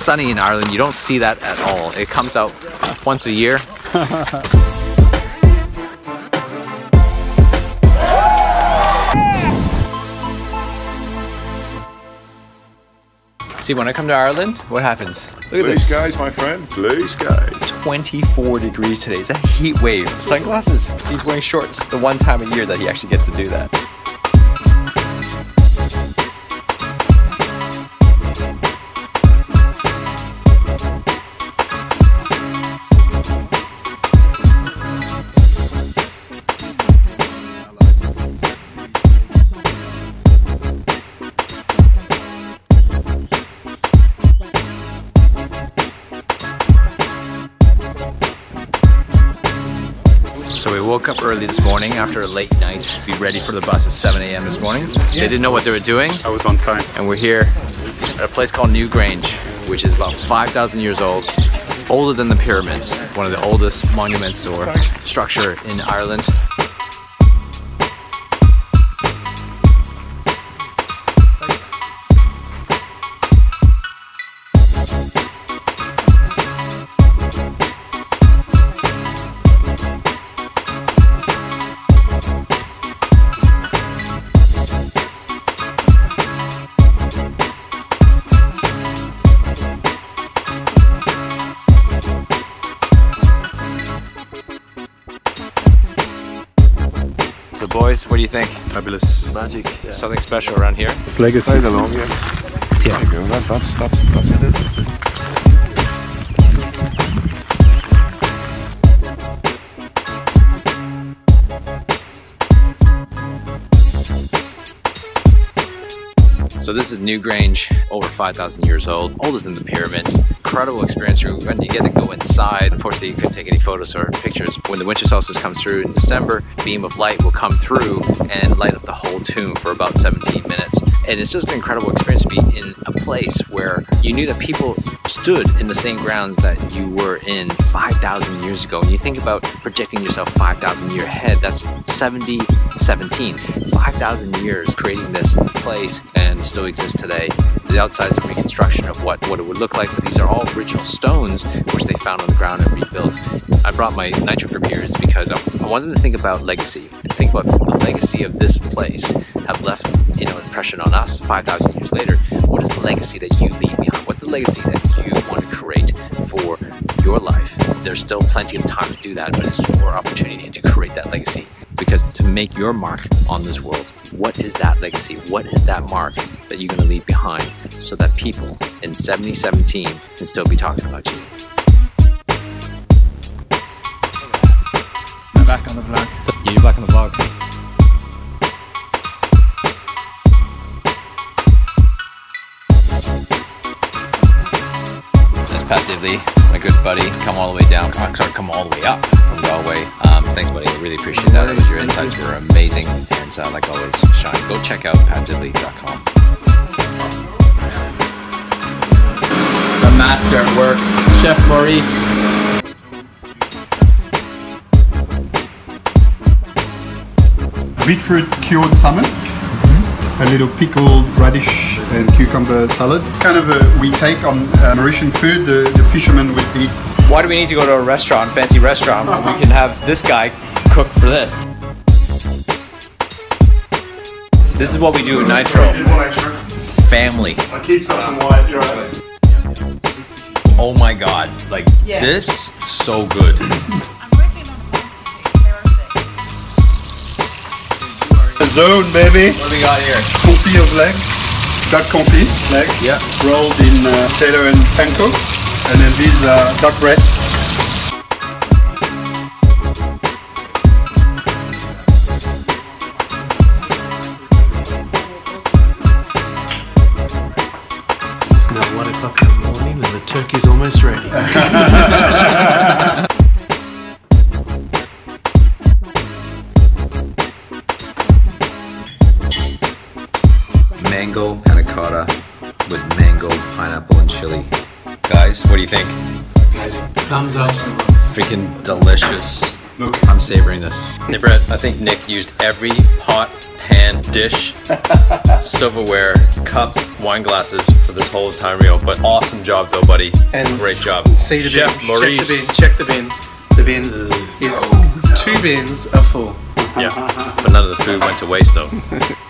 sunny in Ireland. You don't see that at all. It comes out once a year. See, when I come to Ireland, what happens? Look at this. Blue skies, my friend. Blue skies. 24 degrees today. It's a heat wave. Sunglasses. He's wearing shorts. The one time a year that he actually gets to do that. So we woke up early this morning after a late night to be ready for the bus at 7 a.m. this morning. They didn't know what they were doing. I was on time. And we're here at a place called Newgrange, which is about 5,000 years old, older than the pyramids, one of the oldest monuments or structure in Ireland. So boys, what do you think? Fabulous. Magic. Yeah. Something special around here. It's legacy. Played along, yeah. Yeah. There you go. That's it. So this is Newgrange, over 5,000 years old, older than the pyramids. Incredible experience when you get to go inside. Unfortunately, you couldn't take any photos or pictures. When the winter solstice comes through in December, a beam of light will come through and light up the whole tomb for about 17 minutes. And it's just an incredible experience to be in a place where you knew that people stood in the same grounds that you were in 5,000 years ago. And you think about projecting yourself 5,000 years ahead, that's 5,000 years creating this place and still exists today. The outside's a reconstruction of what it would look like, but these are all original stones which they found on the ground and rebuilt. I brought my nitro group here is because I wanted them to think about legacy, think about the legacy of this place, have left an impression on us 5,000 years later. What is the legacy that you leave behind? What's the legacy that you want to create for your life? There's still plenty of time to do that, but it's your opportunity to create that legacy. Because to make your mark on this world, what is that legacy? What is that mark that you're going to leave behind so that people in 2017 can still be talking about you? I'm back on the vlog. Yeah, you're back on the vlog. Pat Divilly, my good buddy, come all the way down, sorry, come all the way up from Galway. Thanks, buddy, I really appreciate that. Your insights were amazing, and like always, shine. Go check out patdivilly.com. The master at work, Chef Maurice. Beetroot cured salmon, a little pickled radish and cucumber salad. It's kind of a we take on Mauritian food, the fishermen would eat. Why do we need to go to a restaurant, fancy restaurant, when we can have this guy cook for this? This is what we do in Nitro. Family. My kids got some wine, you're right. Oh my god, like this, so good. Zone, baby. What do we got here? Confit of leg, duck confit leg. Yeah. Rolled in potato and panko, and then these are duck breasts. It's now 1 o'clock in the morning, and the turkey's almost ready. Mango panacotta with mango, pineapple, and chili. Guys, what do you think? Thumbs up. Freaking delicious. Look, I'm savoring this. Brett, I think Nick used every pot, pan, dish, silverware, cups, wine glasses for this whole time reel. But awesome job though, buddy. And great job. See the Chef bin. Maurice. Check the bin. The bin is two bins are full. Yeah, but none of the food went to waste though.